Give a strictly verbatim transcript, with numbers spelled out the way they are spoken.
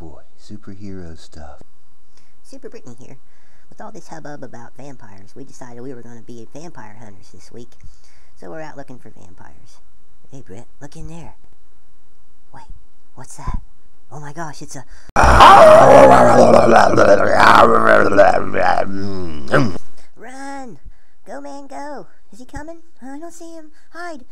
boy, superhero stuff. Super Britney here. With all this hubbub about vampires, we decided we were going to be vampire hunters this week. So we're out looking for vampires. Hey Britt, look in there. Wait, what's that? Oh my gosh, it's a... Run! Go man, go! Is he coming? I don't see him. Hide!